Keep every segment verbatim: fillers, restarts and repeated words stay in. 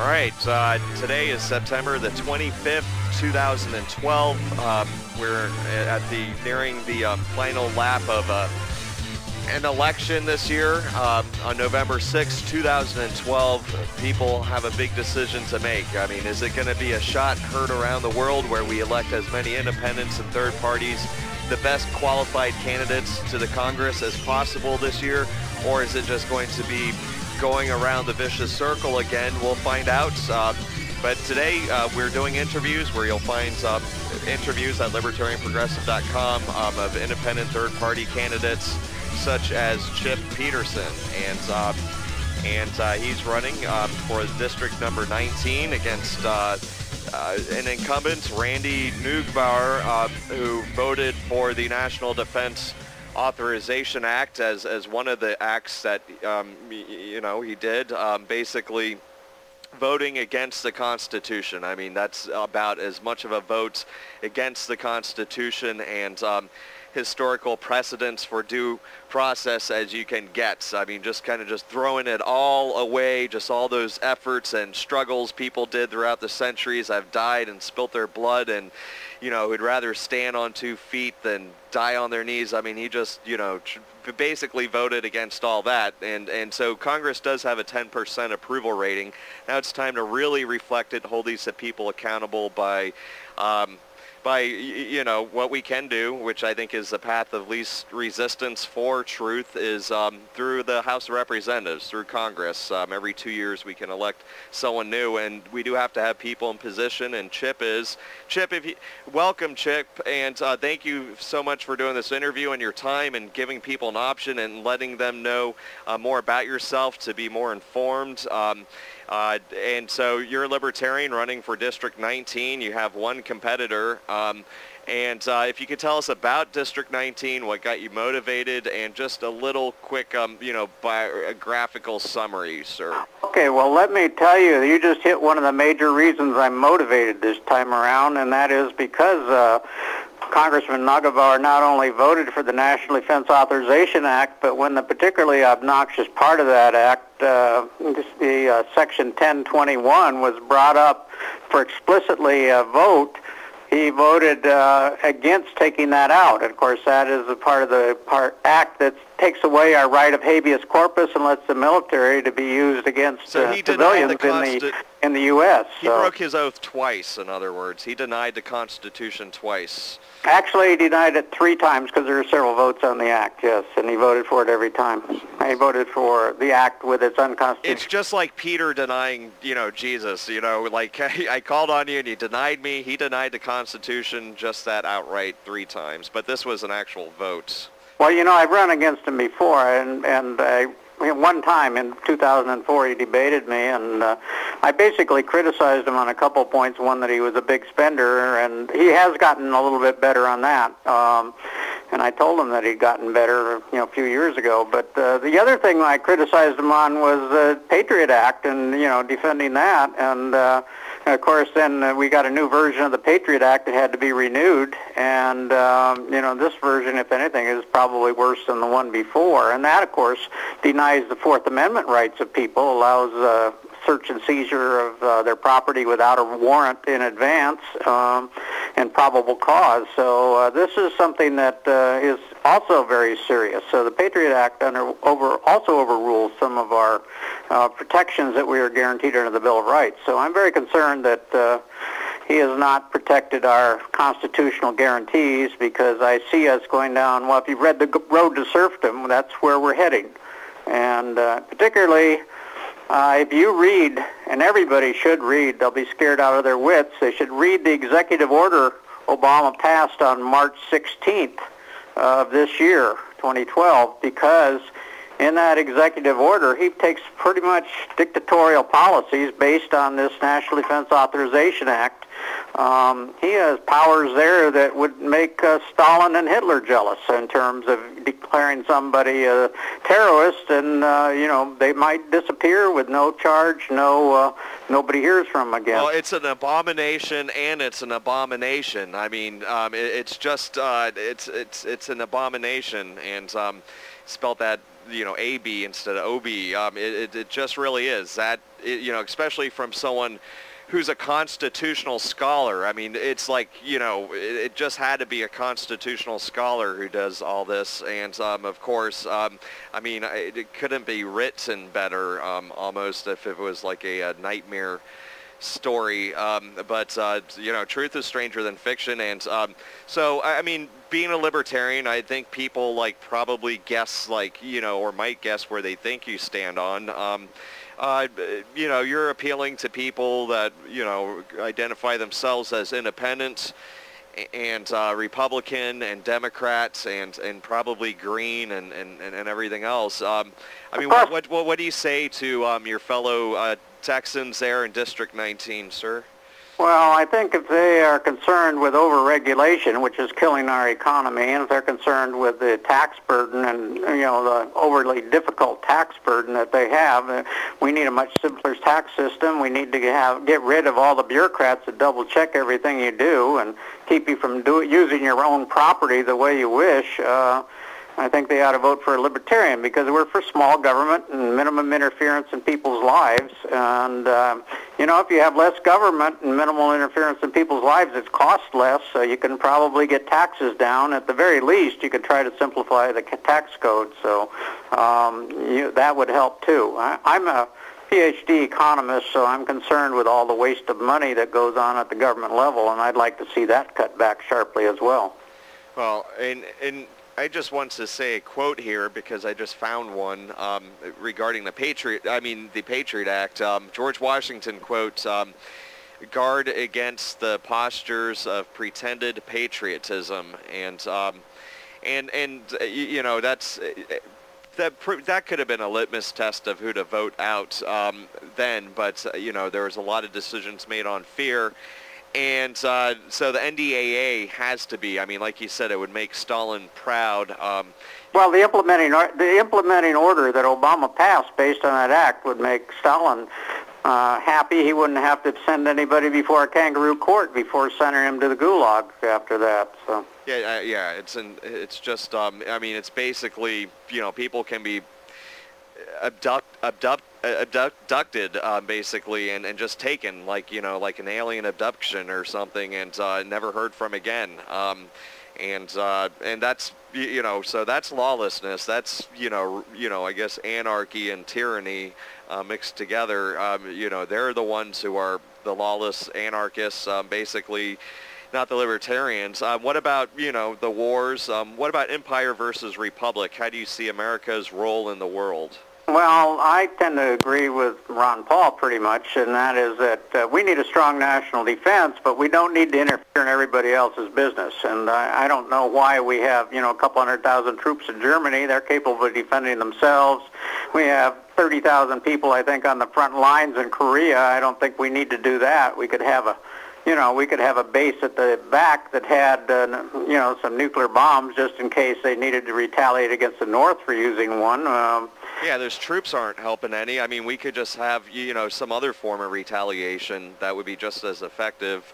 All right, uh, today is September the twenty-fifth, two thousand twelve. Um, we're at the nearing the uh, final lap of uh, an election this year. Uh, on November sixth, two thousand twelve, people have a big decision to make. I mean, is it going to be a shot heard around the world where we elect as many independents and third parties, the best qualified candidates to the Congress as possible this year, or is it just going to be going around the vicious circle again? We'll find out. Uh, but today uh, we're doing interviews where you'll find uh, interviews at libertarian progressive dot com um, of independent third-party candidates such as Chip Peterson, and uh, and uh, he's running uh, for district number nineteen against uh, uh, an incumbent, Randy Neugebauer, uh, who voted for the National Defense Authorization Act as as one of the acts that um, you know he did, um, basically voting against the Constitution. I mean, that's about as much of a vote against the Constitution and um, historical precedents for due process as you can get. I mean, just kind of just throwing it all away, just all those efforts and struggles people did throughout the centuries have died and spilt their blood, and you know, who'd rather stand on two feet than die on their knees. I mean, he just, you know, basically voted against all that. And, and so Congress does have a ten percent approval rating. Now it's time to really reflect it, hold these people accountable by, um, by, you know, what we can do, which I think is the path of least resistance for truth, is um, through the House of Representatives, through Congress. Um, every two years we can elect someone new, and we do have to have people in position, and Chip is. Chip, if you, welcome, Chip, and uh, thank you so much for doing this interview and your time and giving people an option and letting them know uh, more about yourself to be more informed. Um, Uh, and so you're a libertarian running for District nineteen. You have one competitor. Um, and uh, if you could tell us about District nineteen, what got you motivated, and just a little quick, um, you know, biographical summary, sir. Okay, well, let me tell you, you just hit one of the major reasons I'm motivated this time around, and that is because uh, Congressman Neugebauer not only voted for the National Defense Authorization Act, but when the particularly obnoxious part of that act, uh, the uh, Section ten twenty-one, was brought up for explicitly a vote, he voted uh, against taking that out. And of course, that is the part of the part act that takes away our right of habeas corpus and lets the military to be used against so uh, he civilians the in the in the U S He so. broke his oath twice. In other words, he denied the Constitution twice. Actually, he denied it three times because there were several votes on the act, yes, and he voted for it every time. He voted for the act with its unconstitutional. It's just like Peter denying, you know, Jesus, you know, like, I called on you and you denied me. He denied the Constitution just that outright three times, but this was an actual vote. Well, you know, I've run against him before, and, and I... one time in two thousand four, he debated me, and uh, I basically criticized him on a couple points. One, that he was a big spender, and he has gotten a little bit better on that. Um, and I told him that he'd gotten better, you know, a few years ago. But uh, the other thing I criticized him on was the Patriot Act, and you know, defending that. And, uh, and of course, then we got a new version of the Patriot Act that had to be renewed. And um, you know, this version, if anything, is probably worse than the one before. And that, of course, denies the Fourth Amendment rights of people, allows uh, search and seizure of uh, their property without a warrant in advance um, and probable cause. So uh, this is something that uh, is also very serious. So the Patriot Act under, over, also overrules some of our uh, protections that we are guaranteed under the Bill of Rights. So I'm very concerned that uh, he has not protected our constitutional guarantees, because I see us going down, well, if you've read the Road to Serfdom, that's where we're heading. And uh, particularly, uh, if you read, and everybody should read, they'll be scared out of their wits, they should read the executive order Obama passed on March sixteenth of this year, twenty twelve, because in that executive order, he takes pretty much dictatorial policies based on this National Defense Authorization Act. Um, he has powers there that would make uh, Stalin and Hitler jealous in terms of declaring somebody a terrorist, and uh, you know, they might disappear with no charge, no uh, nobody hears from them again. Well, it's an abomination, and it's an abomination. I mean, um, it, it's just uh, it's it's it's an abomination, and um, spelled that you know, A B instead of O B. Um, it, it, it just really is that, it, you know, especially from someone who's a constitutional scholar. I mean, it's like, you know, it, it just had to be a constitutional scholar who does all this. And, um, of course, um, I mean, it, it couldn't be written better, um, almost, if it was like a, a nightmare story. Um, but, uh, you know, truth is stranger than fiction. And um, so, I, I mean, being a libertarian, I think people, like, probably guess, like, you know, or might guess where they think you stand on. Um, Uh, you know, you're appealing to people that, you know, identify themselves as independents and uh, Republican and Democrats and, and probably Green and, and, and everything else. Um, I mean, what, what, what do you say to um, your fellow uh, Texans there in District nineteen, sir? Well, I think if they are concerned with overregulation, which is killing our economy, and if they're concerned with the tax burden and, you know, the overly difficult tax burden that they have, we need a much simpler tax system. We need to have get rid of all the bureaucrats that double-check everything you do and keep you from do, using your own property the way you wish. Uh, I think they ought to vote for a libertarian because we're for small government and minimum interference in people's lives. And, uh, you know, if you have less government and minimal interference in people's lives, it's cost less, so you can probably get taxes down. At the very least, you can try to simplify the tax code, so um, you, that would help, too. I, I'm a PhD economist, so I'm concerned with all the waste of money that goes on at the government level, and I'd like to see that cut back sharply as well. Well, and... and I just want to say a quote here because I just found one um, regarding the Patriot, I mean, the Patriot Act. Um, George Washington quotes, um, guard against the postures of pretended patriotism. And, um, and, and uh, you, you know, that's, uh, that, pr that could have been a litmus test of who to vote out um, then. But, uh, you know, there was a lot of decisions made on fear. And uh, so the N D A A has to be, I mean, like you said, it would make Stalin proud. Um, well, the implementing, or the implementing order that Obama passed based on that act would make Stalin uh, happy. He wouldn't have to send anybody before a kangaroo court before sending him to the gulag after that. So. Yeah, uh, yeah, it's, in, it's just, um, I mean, it's basically, you know, people can be abduct, abduct, abducted uh, basically and, and just taken like, you know, like an alien abduction or something and uh, never heard from again. Um, and uh, and that's, you know, so that's lawlessness. That's, you know, you know, I guess anarchy and tyranny uh, mixed together. Um, you know, they're the ones who are the lawless anarchists, um, basically, not the libertarians. Uh, what about, you know, the wars? Um, what about empire versus republic? How do you see America's role in the world? Well, I tend to agree with Ron Paul pretty much, and that is that uh, we need a strong national defense, but we don't need to interfere in everybody else's business. And I, I don't know why we have, you know, a couple hundred thousand troops in Germany. They're capable of defending themselves. We have thirty thousand people, I think, on the front lines in Korea. I don't think we need to do that. We could have a You know, we could have a base at the back that had, uh, you know, some nuclear bombs just in case they needed to retaliate against the North for using one. Um, yeah, those troops aren't helping any. I mean, we could just have, you know, some other form of retaliation that would be just as effective.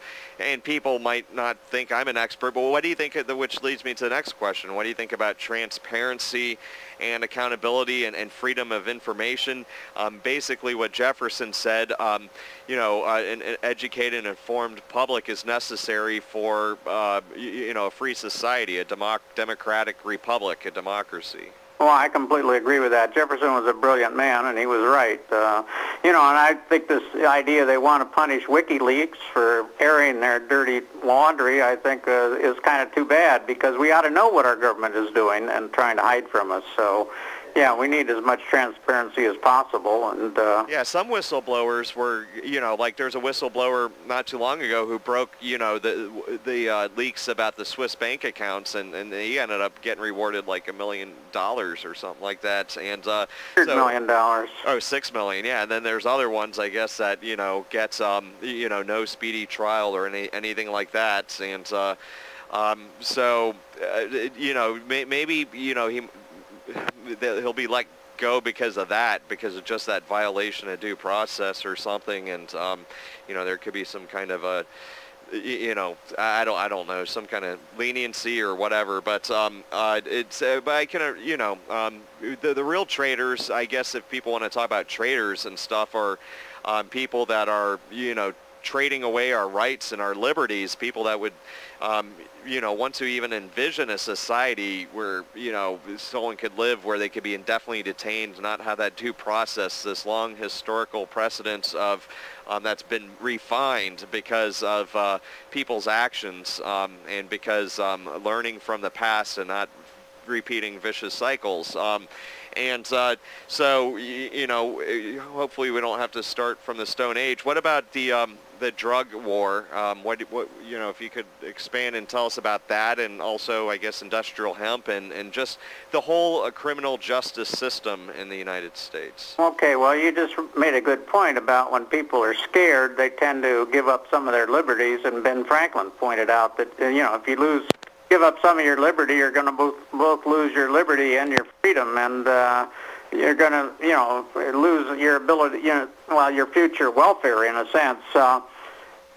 And people might not think I'm an expert, but what do you think, which leads me to the next question, what do you think about transparency and accountability and, and freedom of information? Um, basically what Jefferson said, um, you know, uh, an, an educated and informed public is necessary for, uh, you, you know, a free society, a democ democratic republic, a democracy. Well, I completely agree with that. Jefferson was a brilliant man, and he was right. Uh, you know, and I think this idea they want to punish WikiLeaks for airing their dirty laundry, I think uh, is kind of too bad because we ought to know what our government is doing and trying to hide from us. So, yeah, we need as much transparency as possible. And uh, yeah, some whistleblowers were, you know, like there's a whistleblower not too long ago who broke, you know, the the uh, leaks about the Swiss bank accounts, and, and he ended up getting rewarded like a million dollars or something like that. And uh, six so, million dollars. Oh, six million, yeah. And then there's other ones, I guess, that you know gets, um, you know, no speedy trial or any anything like that. And uh, um, so, uh, you know, may, maybe, you know, he. He'll be let go because of that, because of just that violation of due process or something, and um, you know there could be some kind of a you know, I don't, I don't know, some kind of leniency or whatever. But um, uh, it's, uh, but I can, you know, um, the the real traitors, I guess, if people want to talk about traitors and stuff, are um, people that are, you know, trading away our rights and our liberties. People that would, um, you know, want to even envision a society where, you know, someone could live where they could be indefinitely detained, not have that due process, this long historical precedence of. Um, that's been refined because of uh, people's actions um, and because um, learning from the past and not repeating vicious cycles. Um, and uh, so, you know, hopefully we don't have to start from the Stone Age. What about the um, the drug war? Um, what, what, you know, if you could expand and tell us about that, and also, I guess, industrial hemp and, and just the whole uh, criminal justice system in the United States. Okay, well, you just made a good point about when people are scared, they tend to give up some of their liberties, and Ben Franklin pointed out that, you know, if you lose, give up some of your liberty, you're going to both, both lose your liberty and your freedom, and uh, you're going to, you know, lose your ability, you know, well, your future welfare in a sense. Uh,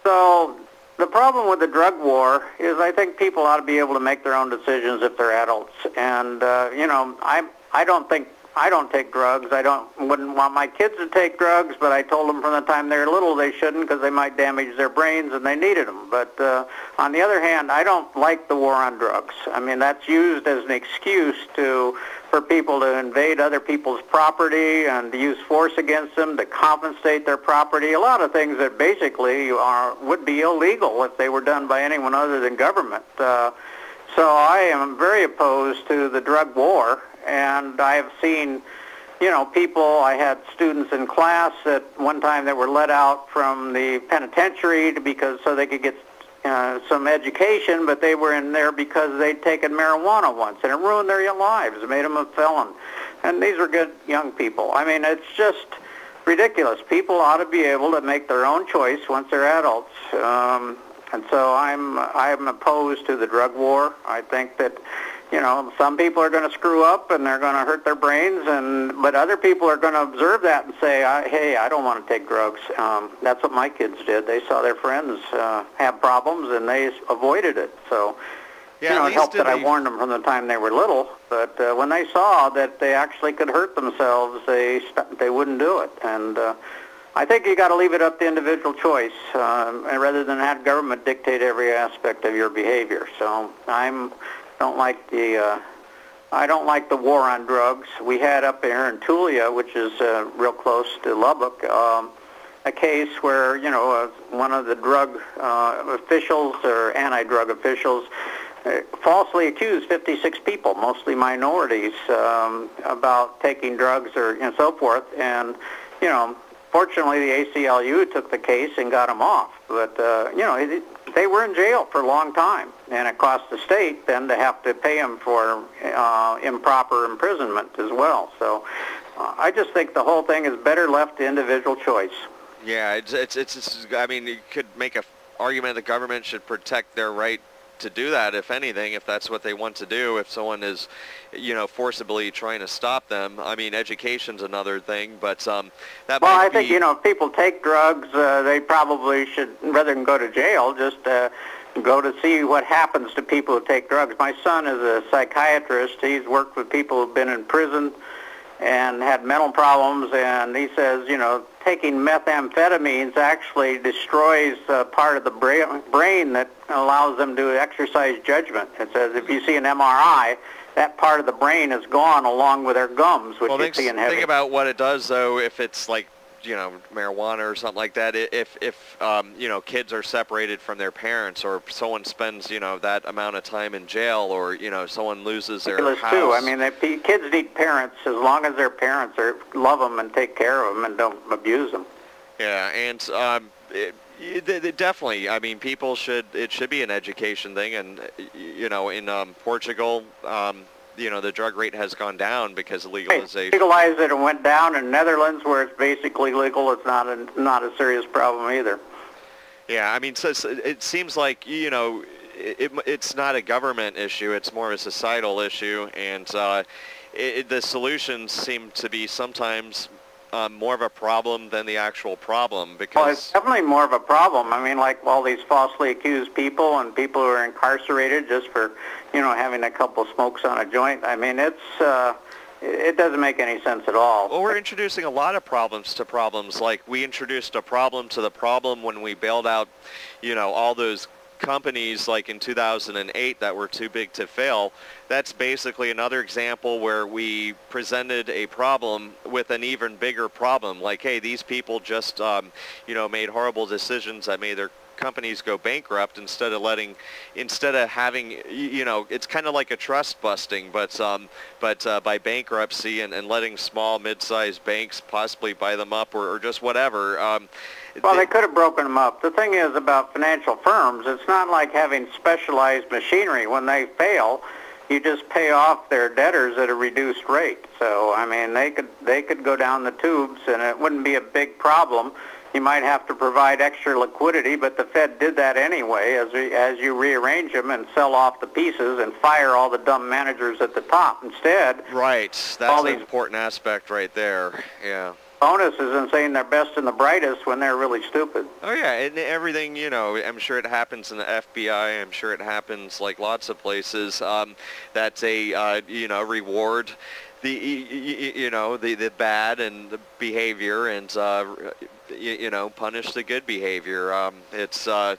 so the problem with the drug war is I think people ought to be able to make their own decisions if they're adults. And, uh, you know, I I don't think, I don't take drugs. I don't, wouldn't want my kids to take drugs, but I told them from the time they were little they shouldn't because they might damage their brains and they needed them. But uh, on the other hand, I don't like the war on drugs. I mean, that's used as an excuse to, for people to invade other people's property and to use force against them to confiscate their property, a lot of things that basically are, would be illegal if they were done by anyone other than government. Uh, so I am very opposed to the drug war. And I have seen, you know, people, I had students in class at one time that were let out from the penitentiary because so they could get uh, some education, but they were in there because they'd taken marijuana once, and it ruined their lives. It made them a felon. And these were good young people. I mean, it's just ridiculous. People ought to be able to make their own choice once they're adults. Um, and so I'm, I'm opposed to the drug war. I think that... You know, some people are going to screw up and they're going to hurt their brains, and but other people are going to observe that and say, I, hey, I don't want to take drugs. Um, that's what my kids did. They saw their friends uh, have problems and they avoided it. So, yeah, you know, it helped that I warned them from the time they were little. But uh, when they saw that they actually could hurt themselves, they, they wouldn't do it. And uh, I think you got to leave it up to individual choice uh, rather than have government dictate every aspect of your behavior. So I'm... Don't like the uh, I don't like the war on drugs. We had up here in Tulia, which is uh, real close to Lubbock, um, a case where you know uh, one of the drug uh, officials or anti-drug officials uh, falsely accused fifty-six people, mostly minorities, um, about taking drugs or and so forth. And you know, fortunately, the A C L U took the case and got them off. But uh, you know. It, They were in jail for a long time, and it cost the state then to have to pay them for uh, improper imprisonment as well. So uh, I just think the whole thing is better left to individual choice. Yeah, it's, it's, it's, it's I mean, you could make an argument the government should protect their right to do that, if anything, if that's what they want to do, if someone is, you know, forcibly trying to stop them. I mean, education's another thing, but um, that well, might I be... think, you know, if people take drugs, uh, they probably should, rather than go to jail, just uh, go to see what happens to people who take drugs. My son is a psychiatrist. He's worked with people who've been in prison and had mental problems, and he says, you know, taking methamphetamines actually destroys uh, part of the bra brain that allows them to exercise judgment. It says if you see an M R I, that part of the brain is gone along with their gums, which well, you see in heavy. Think about what it does, though, if it's like, you know, marijuana or something like that. If, if um, you know, kids are separated from their parents, or someone spends, you know, that amount of time in jail, or, you know, someone loses their house. Too. I mean, they, kids need parents as long as their parents are, love them and take care of them and don't abuse them. Yeah, and um, it, it, it definitely, I mean, people should, it should be an education thing, and, you know, in um, Portugal, um, you know, the drug rate has gone down because of legalization. Legalized it and went down in Netherlands where it's basically legal. It's not a, not a serious problem either. Yeah, I mean, so it seems like, you know, it, it's not a government issue. It's more of a societal issue. And uh, it, the solutions seem to be sometimes uh, more of a problem than the actual problem? Because well, it's definitely more of a problem. I mean, like all these falsely accused people and people who are incarcerated just for, you know, having a couple smokes on a joint. I mean, it's uh, it doesn't make any sense at all. Well, we're introducing a lot of problems to problems. Like we introduced a problem to the problem when we bailed out, you know, all those companies like in two thousand eight that were too big to fail. That's basically another example where we presented a problem with an even bigger problem. Like, hey, these people just, um, you know, made horrible decisions that made their companies go bankrupt instead of letting, instead of having, you know, it's kind of like a trust busting, but um, but uh, by bankruptcy and, and letting small, mid-sized banks possibly buy them up or, or just whatever. Um, Well, they could have broken them up. The thing is about financial firms, it's not like having specialized machinery. When they fail, you just pay off their debtors at a reduced rate. So, I mean, they could they could go down the tubes, and it wouldn't be a big problem. You might have to provide extra liquidity, but the Fed did that anyway as, we, as you rearrange them and sell off the pieces and fire all the dumb managers at the top instead. Right. That's an important aspect right there. Yeah. Bonuses and saying they're best and the brightest when they're really stupid. Oh yeah, and everything, you know, I'm sure it happens in the F B I, I'm sure it happens like lots of places. Um, that's a, uh, you know, reward the, you know, the, the bad and the behavior and, uh, you know, punish the good behavior. Um, it's, uh,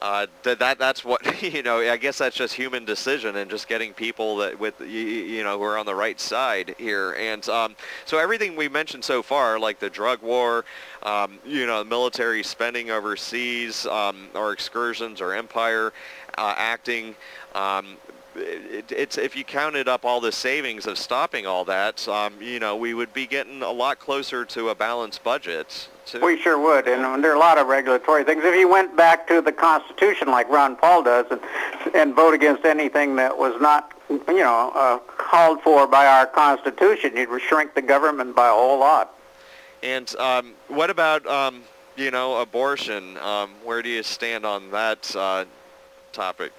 Uh, that, that that's what, you know, I guess that's just human decision and just getting people that with, you, you know, who are on the right side here. And um, so everything we mentioned so far, like the drug war, um, you know, military spending overseas, um, our excursions, our empire uh, acting, um, it, it's if you counted up all the savings of stopping all that, um, you know, we would be getting a lot closer to a balanced budget. Too. We sure would, and there are a lot of regulatory things. If you went back to the Constitution like Ron Paul does and, and vote against anything that was not, you know, uh, called for by our Constitution, you'd shrink the government by a whole lot. And um, what about, um, you know, abortion? Um, where do you stand on that uh, topic?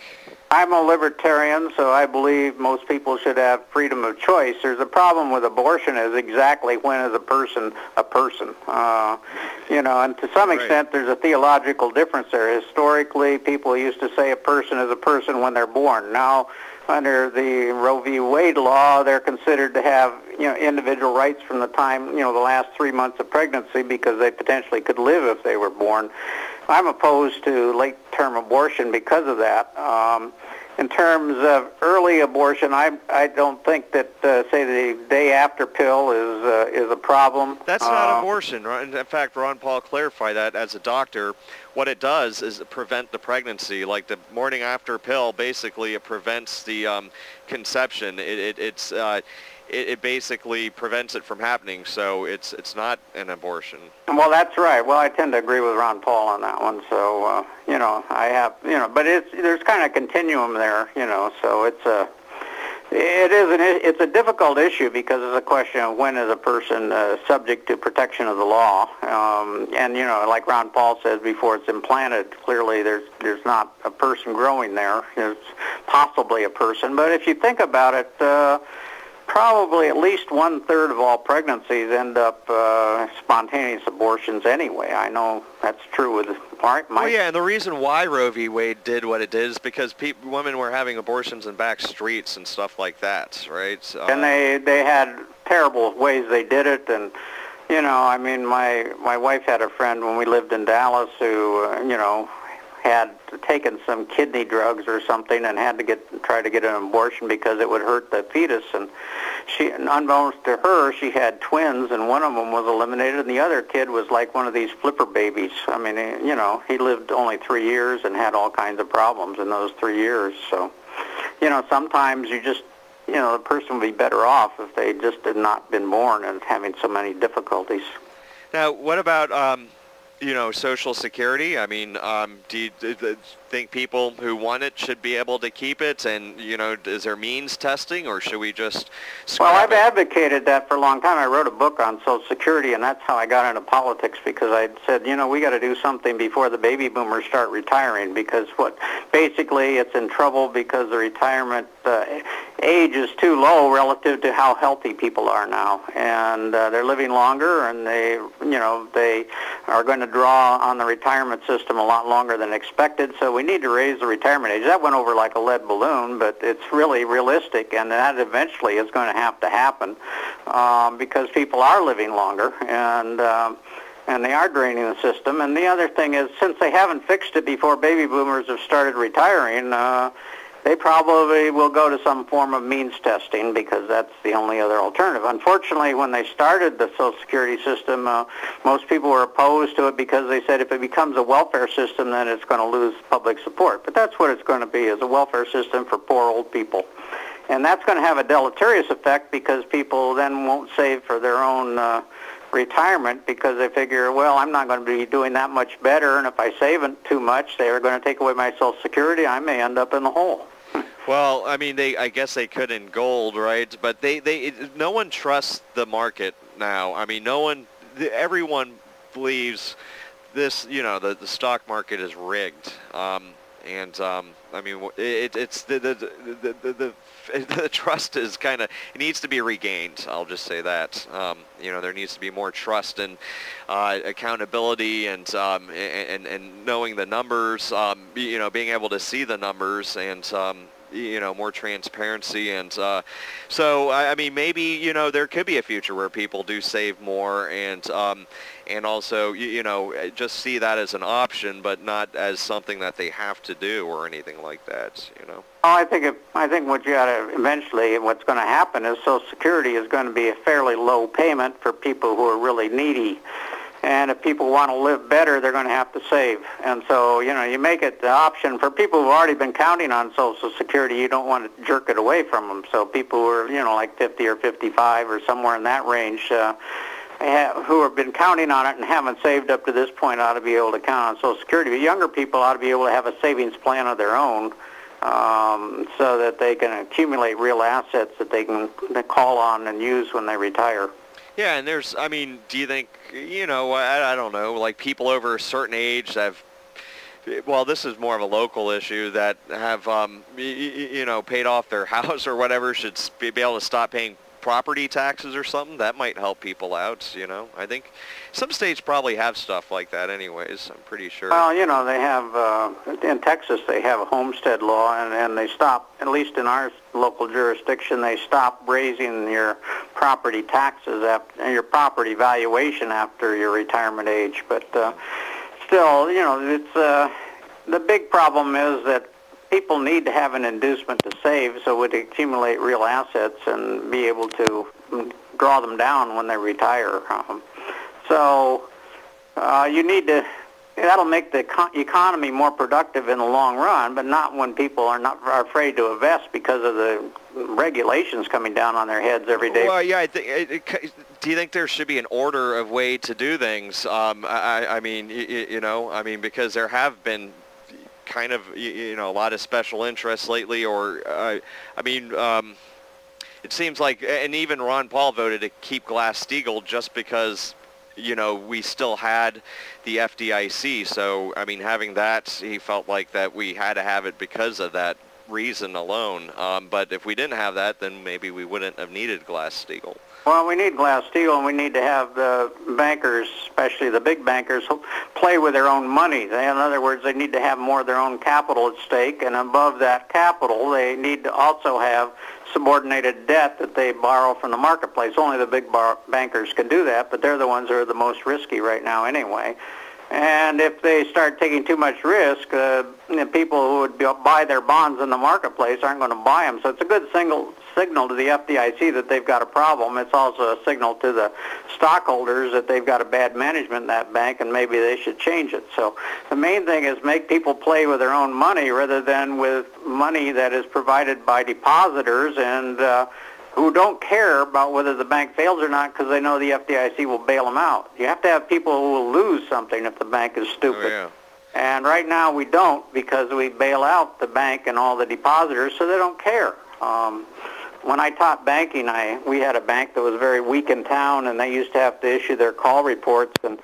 I'm a libertarian, so I believe most people should have freedom of choice. There's a problem with abortion is exactly when is a person a person. Uh, you know, and to some extent there's a theological difference there. Historically, people used to say a person is a person when they're born. Now, under the Roe v. Wade law, they're considered to have, you know, individual rights from the time, you know, the last three months of pregnancy because they potentially could live if they were born. I'm opposed to late-term abortion because of that. Um, in terms of early abortion, I I don't think that uh, say the day after pill is uh, is a problem. That's not uh, abortion. In fact, Ron Paul clarified that as a doctor. What it does is prevent the pregnancy. Like the morning after pill, basically it prevents the um, conception. It, it it's uh, it, it basically prevents it from happening. So it's it's not an abortion. Well, that's right. Well, I tend to agree with Ron Paul on that one. So uh, you know, I have you know, but it's there's kind of a continuum there. You know, so it's a. It is an, it's a difficult issue because it's a question of when is a person uh, subject to protection of the law, um, and you know, like Ron Paul says, before it's implanted, clearly there's there's not a person growing there. There's possibly a person, but if you think about it, uh, probably at least one third of all pregnancies end up uh, spontaneous abortions anyway. I know that's true with. Right, oh yeah, and the reason why Roe v. Wade did what it did is because pe women were having abortions in back streets and stuff like that, right? So, and they they had terrible ways they did it, and you know, I mean, my my wife had a friend when we lived in Dallas who uh, you know had taken some kidney drugs or something and had to get try to get an abortion because it would hurt the fetus, and she, unbeknownst to her, she had twins, and one of them was eliminated, and the other kid was like one of these flipper babies. I mean, you know, he lived only three years and had all kinds of problems in those three years. So, you know, sometimes you just, you know, the person would be better off if they just had not been born and having so many difficulties. Now, what about, um, you know, Social Security? I mean, um, do you... Do, do, think people who want it should be able to keep it, and you know, is there means testing, or should we just scrap? Well, I've it? advocated that for a long time. I wrote a book on Social Security, and that's how I got into politics, because I said, you know, we got to do something before the baby boomers start retiring, because what basically it's in trouble because the retirement uh, age is too low relative to how healthy people are now, and uh, they're living longer, and they, you know, they are going to draw on the retirement system a lot longer than expected. So we need to raise the retirement age. That went over like a lead balloon, but it's really realistic, and that eventually is going to have to happen um, because people are living longer, and. Um, And they are draining the system. And the other thing is, since they haven't fixed it before baby boomers have started retiring, uh, they probably will go to some form of means testing because that's the only other alternative. Unfortunately, when they started the Social Security system, uh, most people were opposed to it because they said if it becomes a welfare system, then it's going to lose public support. But that's what it's going to be, is a welfare system for poor old people. And that's going to have a deleterious effect because people then won't save for their own uh, retirement because they figure, well, I'm not going to be doing that much better, and if I save too much, they are going to take away my Social Security. I may end up in the hole. Well, I mean, they I guess they could in gold, right? But they, they it, no one trusts the market now. I mean, no one, everyone believes this, you know, the, the stock market is rigged. Um, and, um, I mean, it, it's the, the, the, the, the The trust is kind of, it needs to be regained. I'll just say that. Um, you know, there needs to be more trust and uh, accountability and, um, and and knowing the numbers, um, you know, being able to see the numbers and, um, you know, more transparency. And uh, so, I, I mean, maybe, you know, there could be a future where people do save more and, um, and also, you, you know, just see that as an option, but not as something that they have to do or anything like that, you know. Oh, I think if, I think what you ought to eventually, what's going to happen is Social Security is going to be a fairly low payment for people who are really needy. And if people want to live better, they're going to have to save. And so, you know, you make it the option for people who've already been counting on Social Security. You don't want to jerk it away from them. So people who are, you know, like fifty or fifty-five or somewhere in that range, uh, who have been counting on it and haven't saved up to this point ought to be able to count on Social Security. But younger people ought to be able to have a savings plan of their own, um, so that they can accumulate real assets that they can call on and use when they retire. Yeah, and there's, I mean, do you think, you know, I, I don't know, like people over a certain age that have, well, this is more of a local issue, that have, um, you, you know, paid off their house or whatever, should be able to stop paying property taxes or something? That might help people out, you know. I think some states probably have stuff like that anyways, I'm pretty sure. Well, you know, they have, uh, in Texas, they have a homestead law, and, and they stop, at least in our local jurisdiction, they stop raising your property taxes, after, your property valuation after your retirement age. But uh, still, you know, it's uh, the big problem is that people need to have an inducement to save so would accumulate real assets and be able to draw them down when they retire. Um, so uh, you need to, that'll make the co- economy more productive in the long run, but not when people are not are afraid to invest because of the regulations coming down on their heads every day. Well, yeah, I think, do you think there should be an order of way to do things? Um, I, I mean, you, you know, I mean, because there have been kind of, you know, a lot of special interests lately, or uh, I mean, um, it seems like, and even Ron Paul voted to keep Glass-Steagall just because, you know, we still had the F D I C. So, I mean, having that, he felt like that we had to have it because of that reason alone. Um, but if we didn't have that, then maybe we wouldn't have needed Glass-Steagall. Well, we need Glass-Steagall, and we need to have the bankers, especially the big bankers, play with their own money. They, in other words, they need to have more of their own capital at stake, and above that capital, they need to also have subordinated debt that they borrow from the marketplace. Only the big bar- bankers can do that, but they're the ones that are the most risky right now anyway. And if they start taking too much risk, uh, the people who would buy their bonds in the marketplace aren't going to buy them. So it's a good single signal to the F D I C that they've got a problem. It's also a signal to the stockholders that they've got a bad management in that bank, and maybe they should change it. So the main thing is make people play with their own money rather than with money that is provided by depositors and uh, who don't care about whether the bank fails or not because they know the F D I C will bail them out. You have to have people who will lose something if the bank is stupid. Oh, yeah. And right now we don't, because we bail out the bank and all the depositors, so they don't care. Um, When I taught banking, I we had a bank that was very weak in town, and they used to have to issue their call reports, and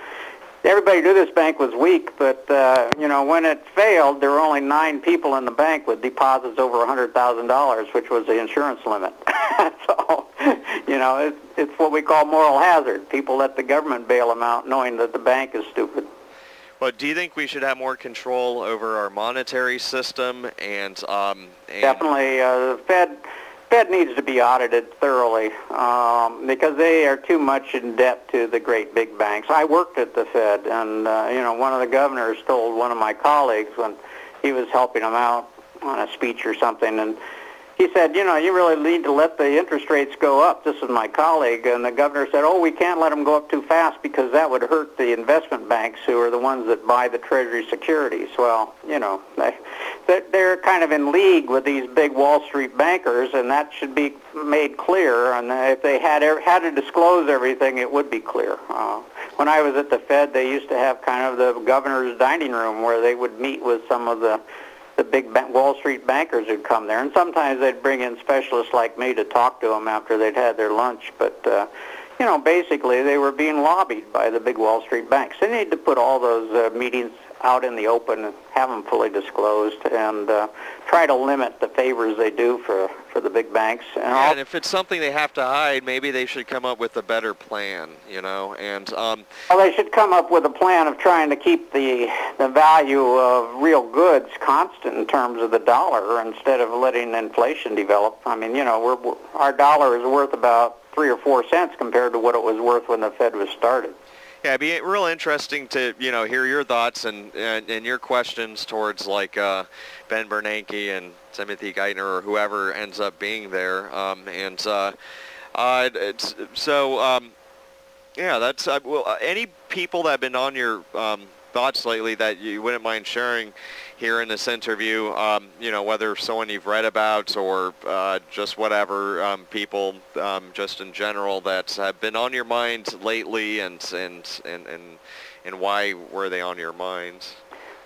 everybody knew this bank was weak, but uh, you know, when it failed, there were only nine people in the bank with deposits over one hundred thousand dollars, which was the insurance limit. So, you know, it, it's what we call moral hazard. People let the government bail them out knowing that the bank is stupid. Well, do you think we should have more control over our monetary system? And, um, and definitely, uh, the Fed, Fed needs to be audited thoroughly um, because they are too much in debt to the great big banks. I worked at the Fed, and uh, you know, one of the governors told one of my colleagues when he was helping him out on a speech or something, and he said, you know, you really need to let the interest rates go up. This is my colleague. And the governor said, oh, we can't let them go up too fast because that would hurt the investment banks who are the ones that buy the Treasury securities. Well, you know, they, they're kind of in league with these big Wall Street bankers, and that should be made clear. And if they had, had to disclose everything, it would be clear. Uh, when I was at the Fed, they used to have kind of the governor's dining room where they would meet with some of the the big Wall Street bankers would come there, and sometimes they'd bring in specialists like me to talk to them after they'd had their lunch. But, uh, you know, basically they were being lobbied by the big Wall Street banks. They need to put all those uh, meetings out in the open and have them fully disclosed, and uh, try to limit the favors they do for, for the big banks. And, yeah, and if it's something they have to hide, maybe they should come up with a better plan, you know. And um, well, they should come up with a plan of trying to keep the, the value of real goods constant in terms of the dollar instead of letting inflation develop. I mean, you know, we're, we're, our dollar is worth about three or four cents compared to what it was worth when the Fed was started. Yeah, it'd be real interesting to, you know, hear your thoughts and, and, and your questions towards, like, uh, Ben Bernanke and Timothy Geithner or whoever ends up being there. Um, and uh, uh, it's, so, um, yeah, that's uh, – well, any people that have been on your um, thoughts lately that you wouldn't mind sharing here in this interview, um, you know, whether someone you've read about or uh, just whatever, um, people um, just in general that have been on your mind lately, and and, and, and and why were they on your minds?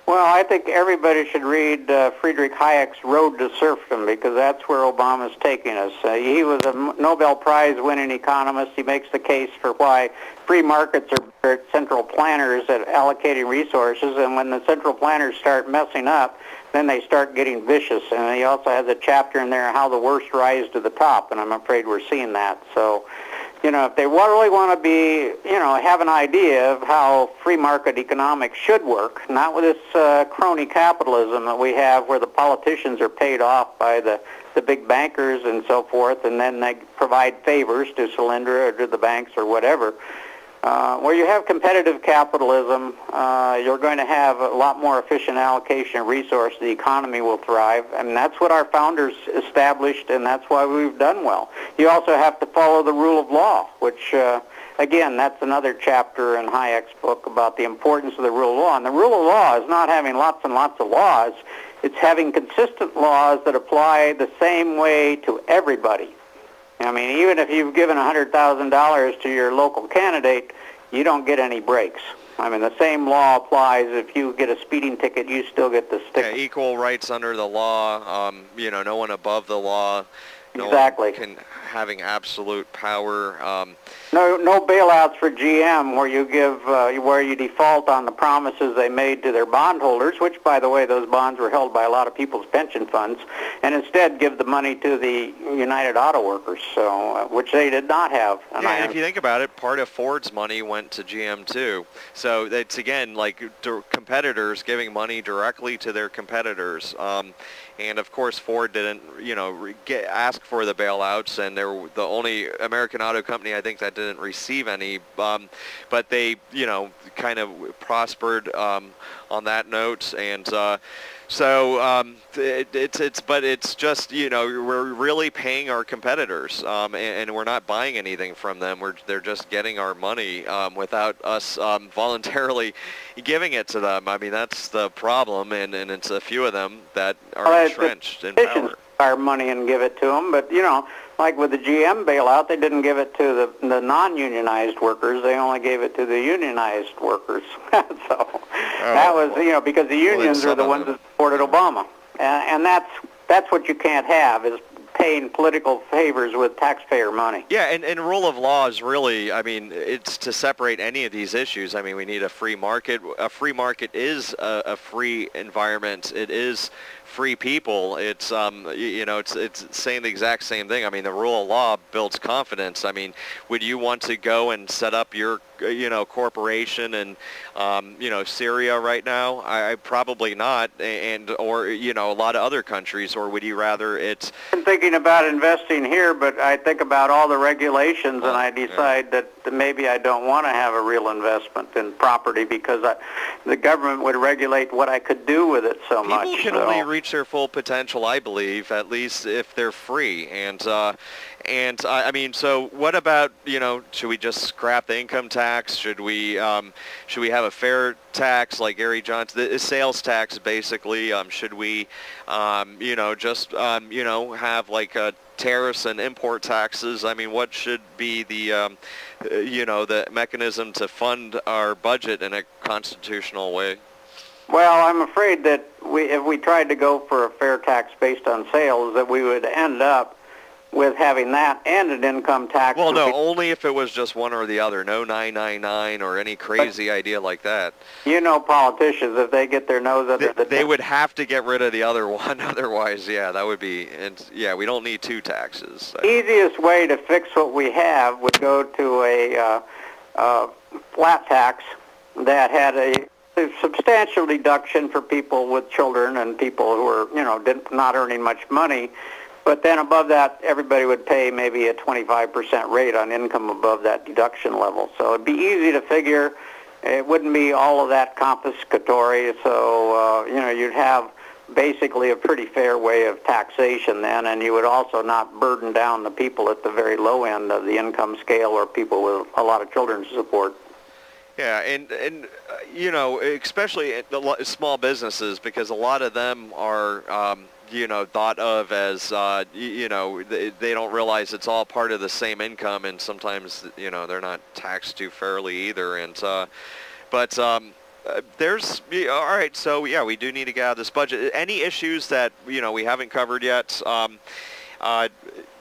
Well, I think everybody should read uh, Friedrich Hayek's Road to Serfdom, because that's where Obama's taking us. Uh, he was a Nobel Prize-winning economist. He makes the case for why free markets are better at central planners at allocating resources, and when the central planners start messing up, then they start getting vicious. And he also has a chapter in there, How the Worst Rise to the Top, and I'm afraid we're seeing that. So, you know, if they really want to be, you know, have an idea of how free market economics should work, not with this uh, crony capitalism that we have where the politicians are paid off by the, the big bankers and so forth, and then they provide favors to Solyndra or to the banks or whatever. Uh, where you have competitive capitalism, uh, you're going to have a lot more efficient allocation of resources. The economy will thrive, and that's what our founders established, and that's why we've done well. You also have to follow the rule of law, which, uh, again, that's another chapter in Hayek's book about the importance of the rule of law. And the rule of law is not having lots and lots of laws. It's having consistent laws that apply the same way to everybody. I mean, even if you've given one hundred thousand dollars to your local candidate, you don't get any breaks. I mean, the same law applies. If you get a speeding ticket, you still get the sticker. Yeah, equal rights under the law, um, you know, no one above the law. No exactly. One can, having absolute power. Um, no, no bailouts for G M, where you give, uh, where you default on the promises they made to their bondholders, which, by the way, those bonds were held by a lot of people's pension funds, and instead give the money to the United Auto Workers, so uh, which they did not have. And yeah, if you think about it, part of Ford's money went to G M too. So it's again like competitors giving money directly to their competitors. Um, And of course, Ford didn't, you know, get, ask for the bailouts, and they're the only American auto company I think that didn't receive any. Um, but they, you know, kind of prospered um, on that note, and uh, so um, it, it's it's. But it's just, you know, we're really paying our competitors, um, and, and we're not buying anything from them. We're they're just getting our money um, without us um, voluntarily giving it to them. I mean, that's the problem, and and it's a few of them that are. All right. Entrenched in power. Our money and give it to them, but you know, like with the G M bailout, they didn't give it to the, the non-unionized workers. They only gave it to the unionized workers. So oh, that was, well, you know, because the unions well, are the ones that supported Obama, and, and that's that's what you can't have is paying political favors with taxpayer money. Yeah, and, and rule of law is really, I mean, it's to separate any of these issues. I mean, we need a free market. A free market is a, a free environment. It is free people. It's um, you, you know, it's it's saying the exact same thing. I mean, the rule of law builds confidence. I mean, would you want to go and set up your, you know, corporation in, um, you know, Syria right now? I, I probably not, and or you know, a lot of other countries. Or would you rather it's? I'm thinking about investing here, but I think about all the regulations, well, and I decide yeah. that maybe I don't want to have a real investment in property because I, the government would regulate what I could do with it so people much. People can so. only reach their full potential, I believe, at least if they're free. And uh, and I, I mean, so what about, you know, should we just scrap the income tax? Should we um, should we have a fair tax like Gary Johnson, the sales tax basically? Um, should we, um, you know, just um, you know, have like a tariffs and import taxes? I mean, what should be the, um, you know, the mechanism to fund our budget in a constitutional way? Well, I'm afraid that we, if we tried to go for a fair tax based on sales, that we would end up with having that and an income tax. Well, no, only if it was just one or the other, no nine ninety-nine or any crazy but, idea like that. You know, politicians, if they get their nose under the, the they would have to get rid of the other one. Otherwise, yeah, that would be, and yeah, we don't need two taxes. So. Easiest way to fix what we have would go to a uh, uh, flat tax that had a substantial deduction for people with children and people who are, you know, didn't, not earning much money. But then above that, everybody would pay maybe a twenty-five percent rate on income above that deduction level. So it'd be easy to figure. It wouldn't be all of that confiscatory. So, uh, you know, you'd have basically a pretty fair way of taxation then, and you would also not burden down the people at the very low end of the income scale or people with a lot of children to support. Yeah, and, and uh, you know, especially at the small businesses, because a lot of them are... Um, you know, thought of as, uh, you know, they, they don't realize it's all part of the same income, and sometimes, you know, they're not taxed too fairly either. And, uh, but um, there's, all right, so, yeah, we do need to get out of this budget. Any issues that, you know, we haven't covered yet, um, uh,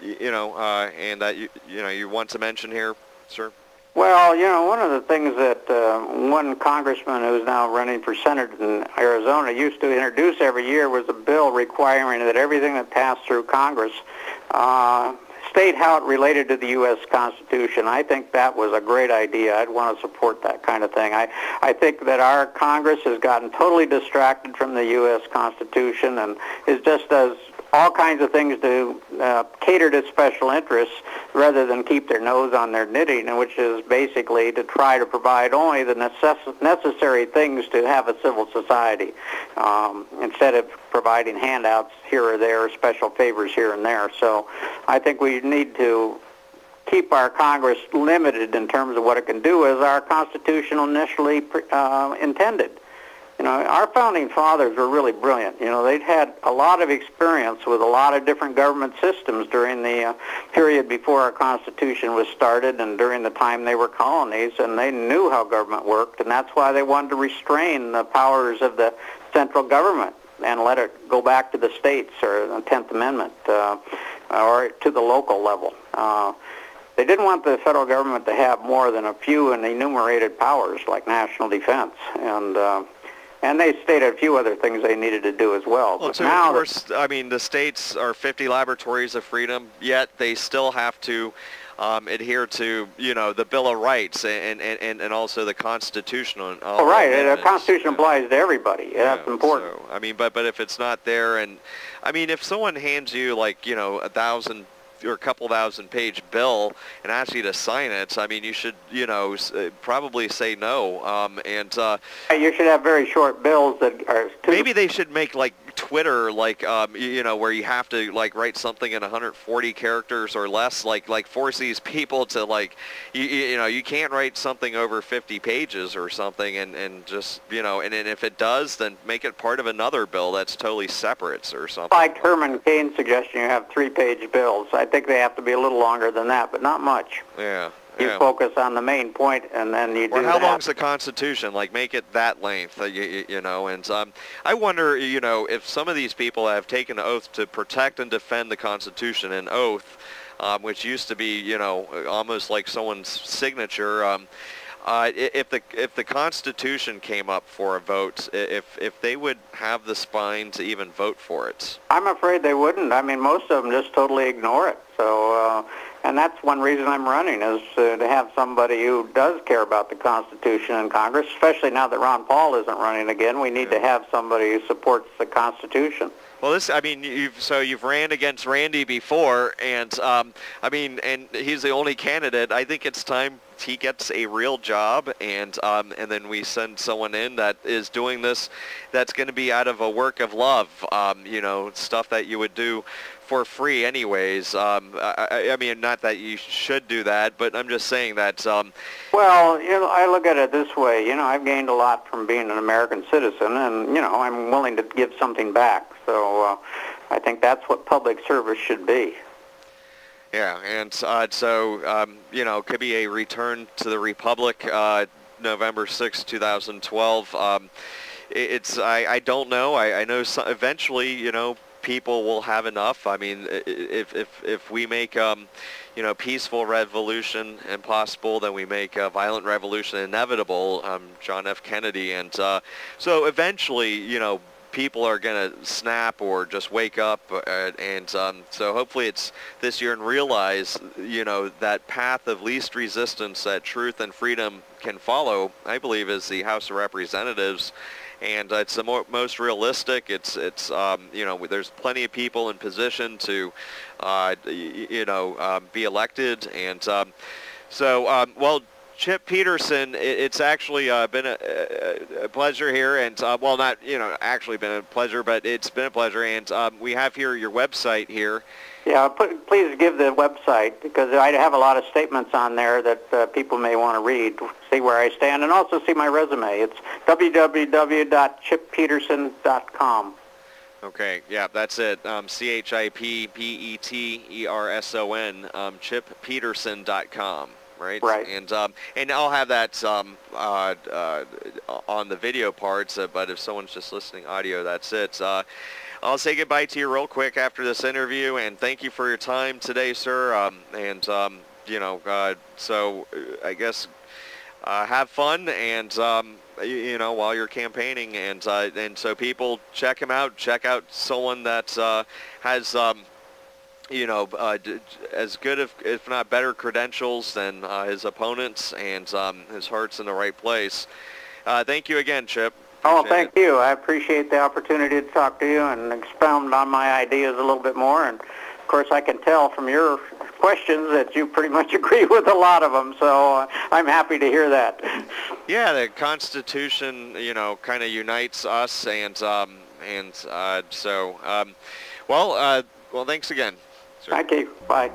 you know, uh, and that, you, you know, you want to mention here, sir? Well, you know, one of the things that uh, one congressman who's now running for Senate in Arizona used to introduce every year was a bill requiring that everything that passed through Congress uh, state how it related to the U S Constitution. I think that was a great idea. I'd want to support that kind of thing. I, I think that our Congress has gotten totally distracted from the U S Constitution and is just does all kinds of things to uh, cater to special interests rather than keep their nose on their knitting, which is basically to try to provide only the necess necessary things to have a civil society um, instead of providing handouts here or there, special favors here and there. So I think we need to keep our Congress limited in terms of what it can do as our Constitution initially uh, intended. You know, our founding fathers were really brilliant. You know, they'd had a lot of experience with a lot of different government systems during the uh, period before our Constitution was started and during the time they were colonies, and they knew how government worked, and that's why they wanted to restrain the powers of the central government and let it go back to the states or the Tenth Amendment uh, or to the local level. Uh, They didn't want the federal government to have more than a few and enumerated powers like national defense, and uh, and they stated a few other things they needed to do as well. Well, but so now of course, I mean, the states are fifty laboratories of freedom, yet they still have to um, adhere to, you know, the Bill of Rights and and, and also the Constitution. All oh, right, and the Constitution yeah. applies to everybody. Yeah, that's important. So, I mean, but but if it's not there, and I mean, if someone hands you like, you know, a thousand. or a couple thousand page bill and ask you to sign it, I mean, you should, you know, probably say no. Um, and uh, you should have very short bills that are. Maybe they should make like Twitter, like um, you know, where you have to like write something in one hundred forty characters or less, like like force these people to like, you, you know, you can't write something over fifty pages or something, and and just, you know, and, and if it does, then make it part of another bill that's totally separate or something. Like Herman Cain's suggestion, you have three page bills. I think they have to be a little longer than that, but not much. Yeah. You yeah. focus on the main point, and then you do Or how that. long's the Constitution? Like, make it that length, uh, you, you know. And um, I wonder, you know, if some of these people have taken an oath to protect and defend the Constitution, an oath, um, which used to be, you know, almost like someone's signature. Um, uh, if the if the Constitution came up for a vote, if if they would have the spine to even vote for it. I'm afraid they wouldn't. I mean, most of them just totally ignore it. So. Uh, And that's one reason I'm running, is uh, to have somebody who does care about the Constitution in Congress, especially now that Ron Paul isn't running again. We need yeah. to have somebody who supports the Constitution. Well, this, I mean, you've, so you've ran against Randy before, and, um, I mean, and he's the only candidate. I think it's time he gets a real job, and um, and then we send someone in that is doing this, that's going to be out of a work of love, um, you know, stuff that you would do for free anyways. Um, I, I mean, not that you should do that, but I'm just saying that... Um, well, you know, I look at it this way. You know, I've gained a lot from being an American citizen, and, you know, I'm willing to give something back. So uh, I think that's what public service should be. Yeah, and uh, so, um, you know, it could be a return to the Republic, uh, November sixth, two thousand twelve. Um, it's, I, I don't know. I, I know so eventually, you know, people will have enough. I mean, if if if we make um, you know, peaceful revolution impossible, then we make a violent revolution inevitable. Um, John F. Kennedy, and uh, so eventually, you know, people are gonna snap or just wake up, uh, and um, so hopefully it's this year, and realize, you know, that path of least resistance that truth and freedom can follow, I believe, is the House of Representatives. And it's the more, most realistic. It's, it's um, you know, there's plenty of people in position to, uh, you know, um, be elected. And um, so, um, well, Chip Peterson, it, it's actually uh, been a, a pleasure here. And, uh, well, not, you know, actually been a pleasure, but it's been a pleasure. And um, we have here your website here. Yeah, put, please give the website, because I have a lot of statements on there that uh, people may want to read, see where I stand, and also see my resume. It's w w w dot chip peterson dot com. Okay, yeah, that's it. Um, C H I P P E T E R S O N, um, chip peterson dot com. Right. Right. And um, and I'll have that um, uh, uh, on the video parts. Uh, but if someone's just listening audio, that's it. Uh, I'll say goodbye to you real quick after this interview, and thank you for your time today, sir. Um, and um, you know, uh, so I guess uh, have fun, and um, you, you know, while you're campaigning, and uh, and so people, check him out. Check out someone that uh, has. Um, you know, uh, as good, if, if not better, credentials than uh, his opponents, and um, his heart's in the right place. Uh, thank you again, Chip. Appreciate oh, thank it. you. I appreciate the opportunity to talk to you and expound on my ideas a little bit more. And, of course, I can tell from your questions that you pretty much agree with a lot of them, so uh, I'm happy to hear that. Yeah, the Constitution, you know, kind of unites us, and, um, and uh, so, um, well, uh, well, thanks again. Sure. Thank you. Bye.